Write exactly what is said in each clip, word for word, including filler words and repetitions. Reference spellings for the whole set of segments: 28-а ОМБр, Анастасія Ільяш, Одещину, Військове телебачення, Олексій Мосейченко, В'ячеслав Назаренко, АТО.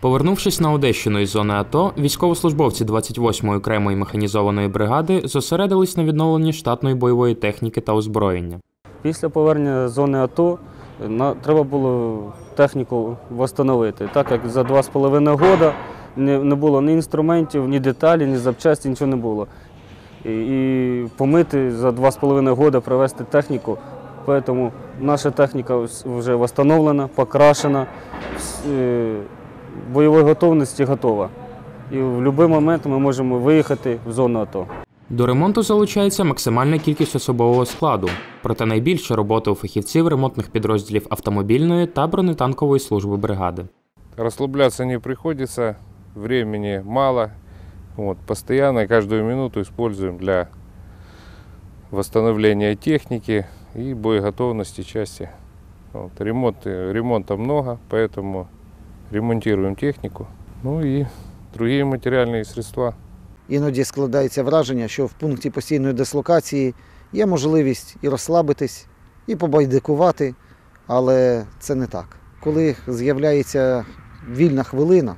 Повернувшись на Одещину із зони АТО, військовослужбовці двадцять восьмої окремої механізованої бригади зосередились на відновленні штатної бойової техніки та озброєння. Після повернення з зони АТО треба було техніку встановити, так як за два з половиною роки не було ні інструментів, ні деталі, ні запчасті, нічого не було. І помити за два з половиною роки, привезти техніку. Тому наша техніка вже встановлена, покрашена, бойової готовності готова. І в будь-який момент ми можемо виїхати в зону АТО. До ремонту залучається максимальна кількість особового складу. Проте найбільше роботи у фахівців ремонтних підрозділів автомобільної та бронетанкової служби бригади. Розслаблятися не приходиться, часу мало. Постійно, кожну хвилину використовуємо для відновлення техніки і боєготовності частини. Ремонту багато, тому ремонтуємо техніку, ну і інші матеріальні засоби. Іноді складається враження, що в пункті постійної дислокації є можливість і розслабитись, і побайдикувати, але це не так. Коли з'являється вільна хвилина,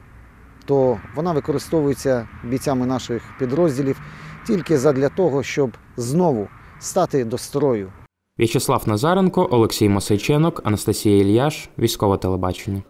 то вона використовується бійцями наших підрозділів тільки задля того, щоб знову стати до строю. В'ячеслав Назаренко, Олексій Мосейченко, Анастасія Ільяш, Військове телебачення.